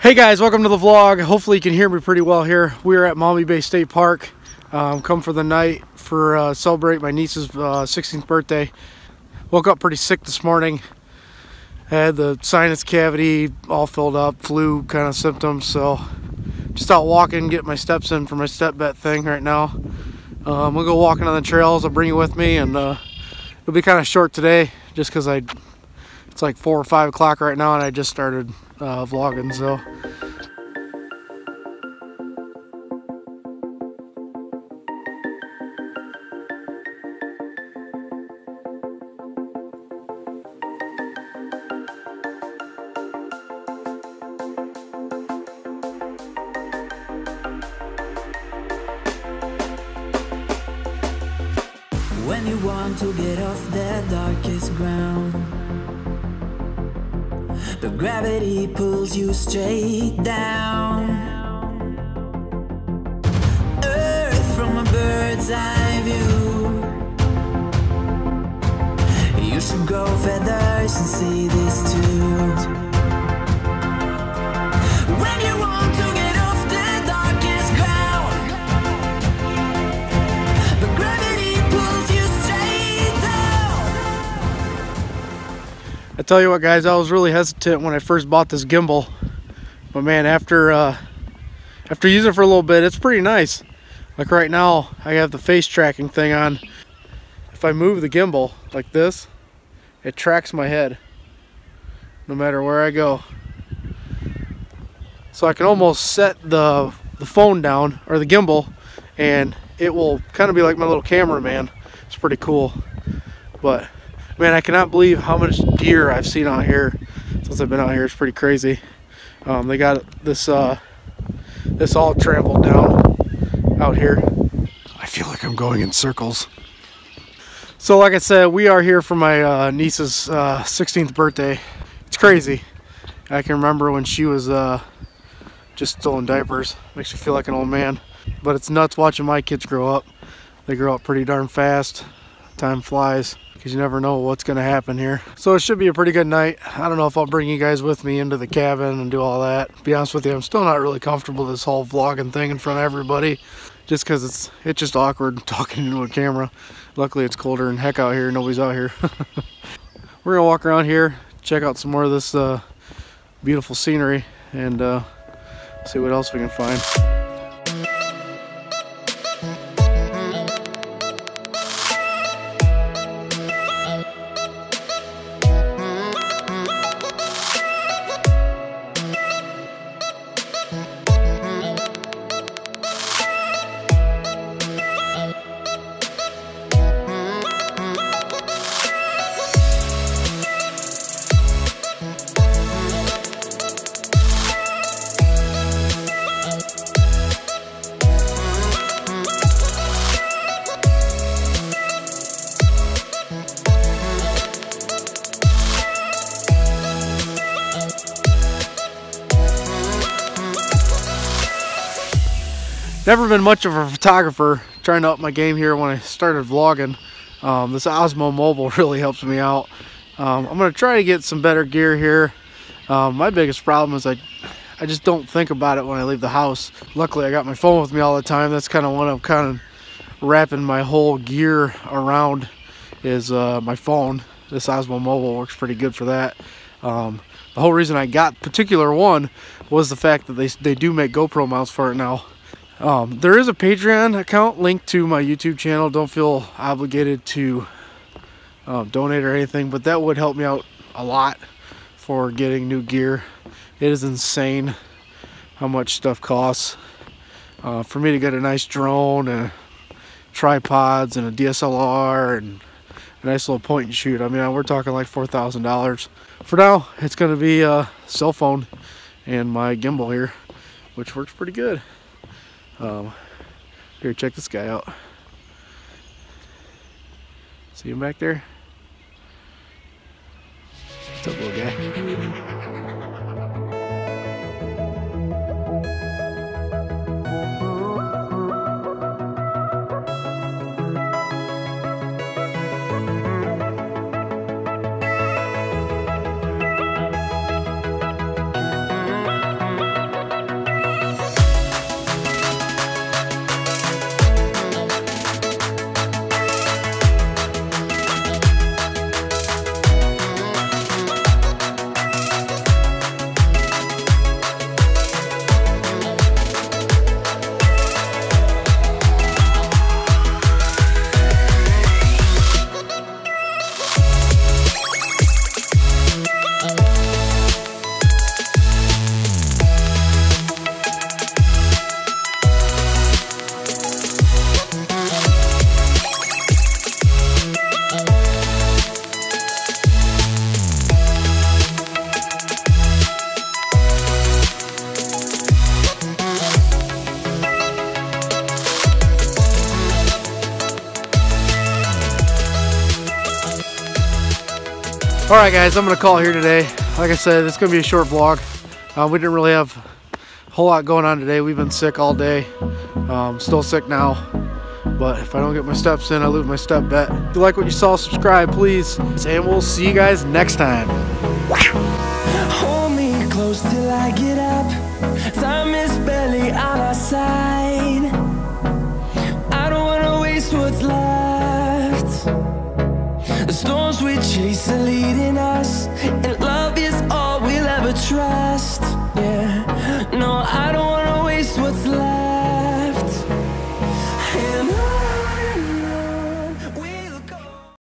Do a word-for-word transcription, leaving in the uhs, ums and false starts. Hey guys, welcome to the vlog. Hopefully you can hear me pretty well here. We're at Maumee Bay State Park. Um, come for the night for uh, celebrate my niece's uh, sixteenth birthday. Woke up pretty sick this morning. I had the sinus cavity all filled up, flu kind of symptoms. So just out walking, get my steps in for my step bet thing right now. Um, we'll go walking on the trails. I'll bring you with me, and uh, it'll be kind of short today, just because I. It's like four or five o'clock right now, and I just started uh, vlogging, so. When you want to get off the darkest ground, but gravity pulls you straight down. Earth from a bird's eye view. You should grow feathers and see this too. When you want to get off the darkest ground, but gravity pulls you straight down. I tell you what guys, I was really hesitant when I first bought this gimbal, but man, after uh, after using it for a little bit, it's pretty nice. Like right now I have the face tracking thing on. If I move the gimbal like this, it tracks my head no matter where I go, so I can almost set the, the phone down or the gimbal and it will kind of be like my little cameraman. It's pretty cool. But man, I cannot believe how much deer I've seen out here since I've been out here. It's pretty crazy. Um, they got this uh, this all trampled down out here. I feel like I'm going in circles. So like I said, we are here for my uh, niece's uh, sixteenth birthday. It's crazy. I can remember when she was uh, just still in diapers. Makes me feel like an old man. But it's nuts watching my kids grow up. They grow up pretty darn fast. Time flies, because you never know what's going to happen here. So it should be a pretty good night. I don't know if I'll bring you guys with me into the cabin and do all that. To be honest with you, I'm still not really comfortable with this whole vlogging thing in front of everybody, just because it's it's just awkward talking into a camera. Luckily it's colder and heck out here. Nobody's out here. We're going to walk around here, check out some more of this uh, beautiful scenery, and uh, see what else we can find. Never been much of a photographer, trying to up my game here when I started vlogging. Um, this Osmo Mobile really helps me out. Um, I'm going to try to get some better gear here. Um, my biggest problem is I, I just don't think about it when I leave the house. Luckily I got my phone with me all the time. That's kind of what I'm kind of wrapping my whole gear around, is uh, my phone. This Osmo Mobile works pretty good for that. Um, the whole reason I got particular one was the fact that they, they do make GoPro mounts for it now. Um, there is a Patreon account linked to my YouTube channel. Don't feel obligated to um, donate or anything, but that would help me out a lot for getting new gear. It is insane how much stuff costs. Uh, for me to get a nice drone and tripods and a D S L R and a nice little point and shoot, I mean, we're talking like four thousand dollars. For now, it's going to be a cell phone and my gimbal here, which works pretty good. Um, here, check this guy out. See him back there? What's up, little guy? All right, guys, I'm gonna call here today. Like I said, it's gonna be a short vlog. Uh, we didn't really have a whole lot going on today. We've been sick all day. Um, still sick now, but if I don't get my steps in, I lose my step bet. If you like what you saw, subscribe, please. And we'll see you guys next time. Hold me close till I get up. Time is barely on our side. I don't wanna waste what's left. The storms we chase are leading us, and love is all we'll ever trust.